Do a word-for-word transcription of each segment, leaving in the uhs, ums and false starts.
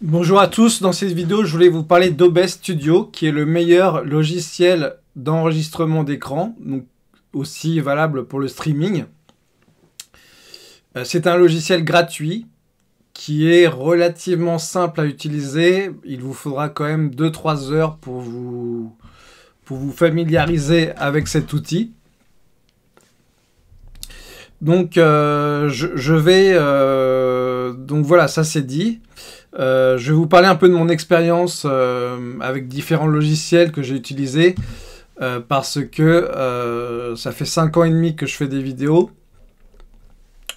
Bonjour à tous, dans cette vidéo je voulais vous parler d'O B S Studio qui est le meilleur logiciel d'enregistrement d'écran, donc aussi valable pour le streaming. C'est un logiciel gratuit qui est relativement simple à utiliser. Il vous faudra quand même deux trois heures pour vous, pour vous familiariser avec cet outil. Donc euh, je, je vais... Euh, donc voilà, ça c'est dit. Euh, je vais vous parler un peu de mon expérience euh, avec différents logiciels que j'ai utilisés euh, parce que euh, ça fait cinq ans et demi que je fais des vidéos.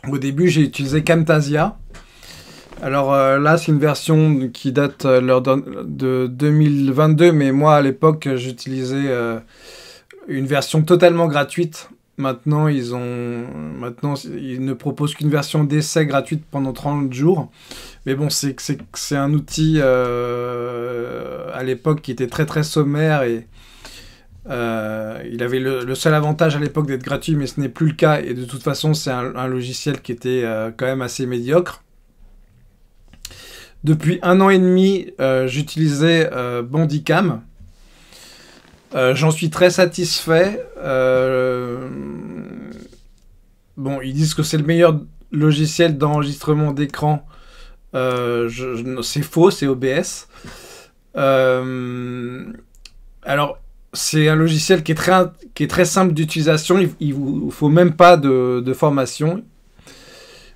Au début, j'ai utilisé Camtasia. Alors euh, là, c'est une version qui date euh, de deux mille vingt-deux, mais moi, à l'époque, j'utilisais euh, une version totalement gratuite. Maintenant, ils, ont... Maintenant, ils ne proposent qu'une version d'essai gratuite pendant trente jours. Mais bon, c'est un outil euh, à l'époque qui était très très sommaire et euh, il avait le, le seul avantage à l'époque d'être gratuit, mais ce n'est plus le cas. Et de toute façon, c'est un, un logiciel qui était euh, quand même assez médiocre. Depuis un an et demi, euh, j'utilisais euh, Bandicam. Euh, J'en suis très satisfait. Euh... Bon, ils disent que c'est le meilleur logiciel d'enregistrement d'écran. Euh, je, je, c'est faux, c'est O B S. Euh... Alors, c'est un logiciel qui est très, qui est très simple d'utilisation. Il ne faut même pas de, de formation.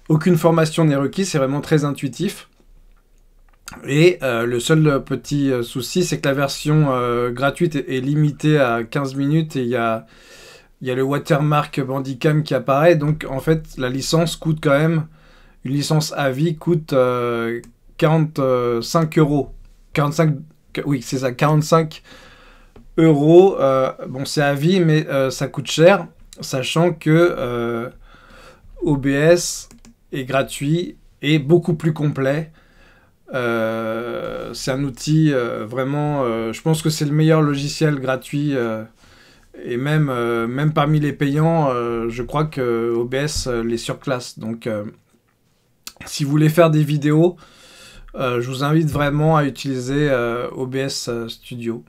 Aucune formation n'est requise. C'est vraiment très intuitif. Et euh, le seul petit souci, c'est que la version euh, gratuite est, est limitée à quinze minutes et il y a, y a le watermark Bandicam qui apparaît. Donc en fait, la licence coûte quand même, une licence à vie coûte euh, quarante-cinq euros. quarante-cinq, oui, c'est ça, quarante-cinq euros. Euh, bon, c'est à vie, mais euh, ça coûte cher, sachant que euh, O B S est gratuit et beaucoup plus complet. Euh, c'est un outil euh, vraiment, euh, je pense que c'est le meilleur logiciel gratuit euh, et même, euh, même parmi les payants, euh, je crois que O B S euh, les surclasse. Donc euh, si vous voulez faire des vidéos, euh, je vous invite vraiment à utiliser euh, O B S Studio.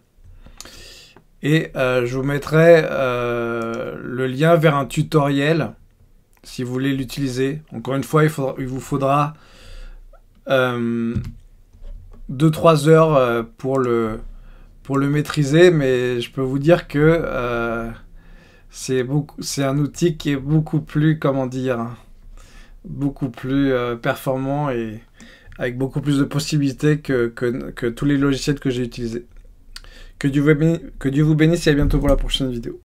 Et euh, je vous mettrai euh, le lien vers un tutoriel si vous voulez l'utiliser. Encore une fois, il, faudra, il vous faudra deux trois euh, heures euh, pour, le, pour le maîtriser, mais je peux vous dire que euh, c'est un outil qui est beaucoup plus, comment dire, beaucoup plus euh, performant et avec beaucoup plus de possibilités que, que, que tous les logiciels que j'ai utilisés. Que Dieu vous bénisse, que Dieu vous bénisse et à bientôt pour la prochaine vidéo.